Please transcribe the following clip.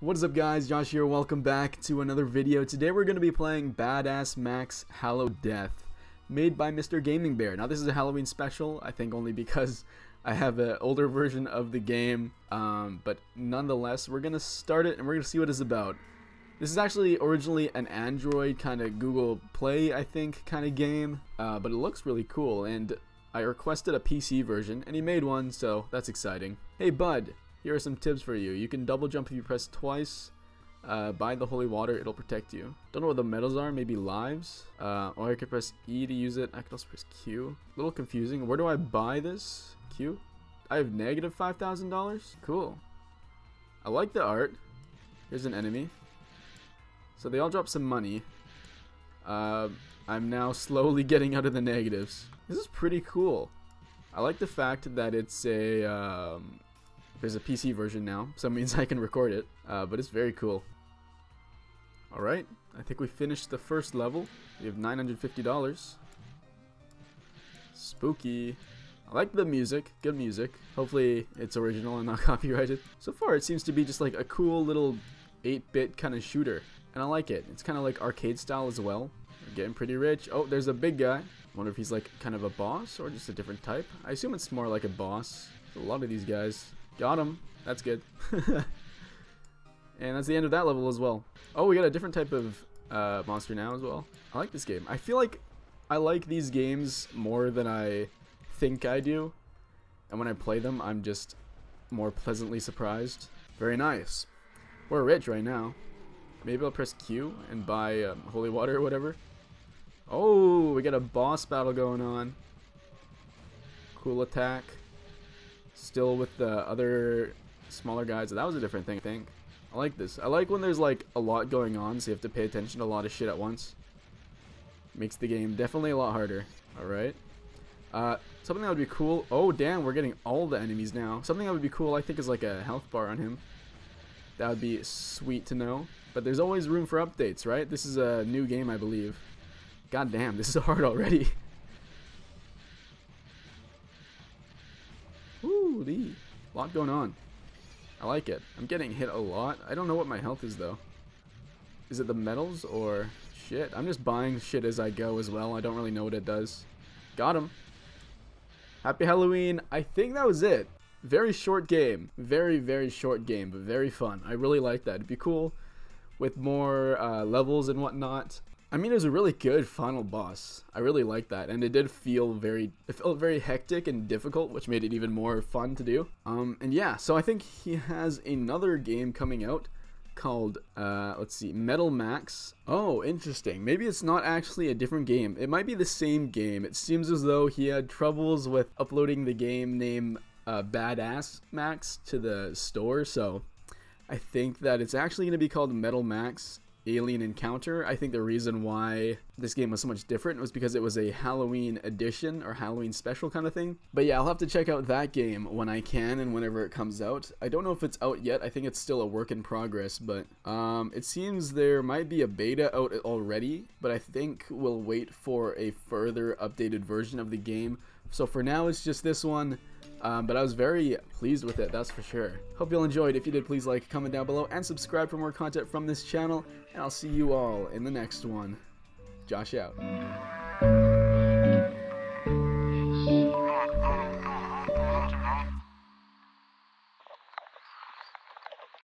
What is up, guys? Josh here. Welcome back to another video. Today we're going to be playing Badass Max Hallow Death, made by Mr. Gaming Bear. Now this is a Halloween special, I think only because I have an older version of the game, but nonetheless we're going to start it and we're going to see what it's about. This is actually originally an Android kind of Google Play, I think, kind of game, but it looks really cool, and I requested a PC version and he made one, so that's exciting. Hey bud, here are some tips for you. You can double jump if you press twice. Buy the holy water, it'll protect you. Don't know what the medals are, maybe lives. Or I could press E to use it. I could also press Q. A little confusing. Where do I buy this? Q? I have negative $5,000? Cool. I like the art. Here's an enemy. So they all drop some money. I'm now slowly getting out of the negatives. This is pretty cool. I like the fact that it's a... there's a PC version now, so it means I can record it, but it's very cool. Alright, I think we finished the first level. We have $950. Spooky. I like the music, good music. Hopefully it's original and not copyrighted. So far it seems to be just like a cool little 8-bit kind of shooter, and I like it. It's kind of like arcade style as well. We're getting pretty rich. Oh, there's a big guy. I wonder if he's like kind of a boss or just a different type. I assume it's more like a boss. A lot of these guys. Got him. That's good. And that's the end of that level as well. Oh, we got a different type of monster now as well. I like this game. I feel like I like these games more than I think I do. And when I play them, I'm just more pleasantly surprised. Very nice. We're rich right now. Maybe I'll press Q and buy holy water or whatever. Oh, we got a boss battle going on. Cool attack. Still with the other smaller guys. That was a different thing, I think. I like this. I like when there's like a lot going on, so you have to pay attention to a lot of shit at once. Makes the game definitely a lot harder. Alright. Something that would be cool. Oh damn, we're getting all the enemies now. Something that would be cool, I think, is like a health bar on him. That would be sweet to know. But there's always room for updates, right? This is a new game, I believe. God damn, this is hard already. A lot going on. I like it. I'm getting hit a lot. I don't know what my health is though. Is it the medals or shit? I'm just buying shit as I go as well. I don't really know what it does. Got him. Happy Halloween. I think that was it. Very short game. Very, very short game, but very fun. I really like that. It'd be cool with more levels and whatnot. I mean, it was a really good final boss. I really liked that, and it did feel it felt very hectic and difficult, which made it even more fun to do. And yeah, so I think he has another game coming out called, let's see, Metal Max. Oh, interesting. Maybe it's not actually a different game. It might be the same game. It seems as though he had troubles with uploading the game name Badass Max to the store, so I think that it's actually going to be called Metal Max Alien Encounter. I think the reason why this game was so much different was because it was a Halloween edition or Halloween special kind of thing. But yeah, I'll have to check out that game when I can and whenever it comes out. I don't know if it's out yet. I think it's still a work in progress, but it seems there might be a beta out already, but I think we'll wait for a further updated version of the game. So for now, it's just this one. But I was very pleased with it, that's for sure. Hope you all enjoyed. If you did, please like, comment down below, and subscribe for more content from this channel. And I'll see you all in the next one. Josh out.